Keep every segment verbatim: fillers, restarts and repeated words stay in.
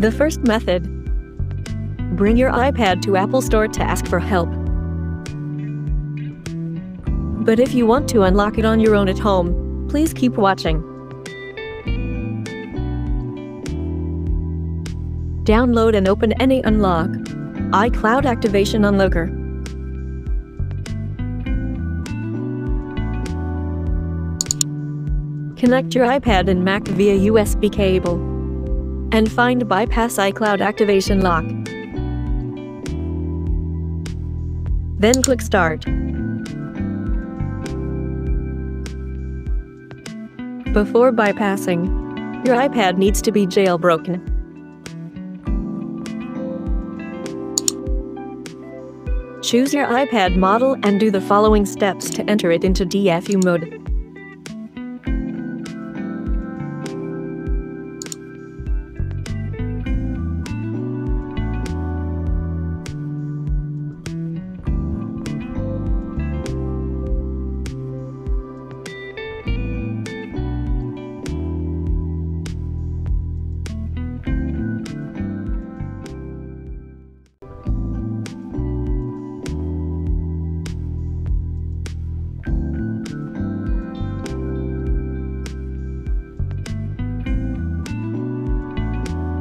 The first method. Bring your iPad to Apple Store to ask for help. But if you want to unlock it on your own at home, please keep watching. Download and open AnyUnlock, iCloud Activation Unlocker. Connect your iPad and Mac via U S B cable, and find Bypass iCloud Activation Lock. Then click Start. Before bypassing, your iPad needs to be jailbroken. Choose your iPad model and do the following steps to enter it into D F U mode.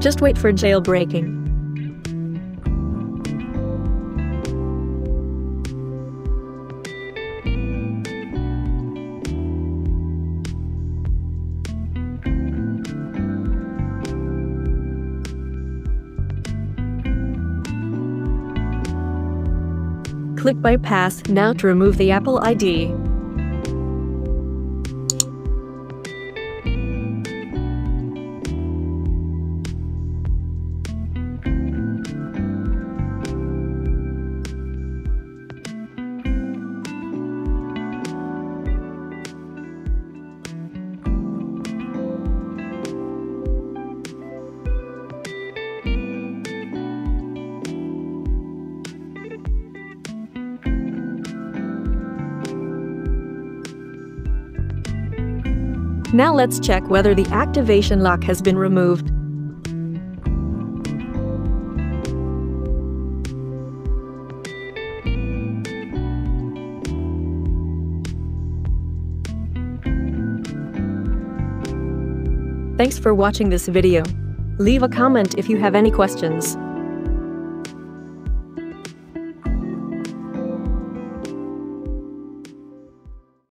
Just wait for jailbreaking. Click Bypass now to remove the Apple I D. Now let's check whether the activation lock has been removed. Thanks for watching this video. Leave a comment if you have any questions.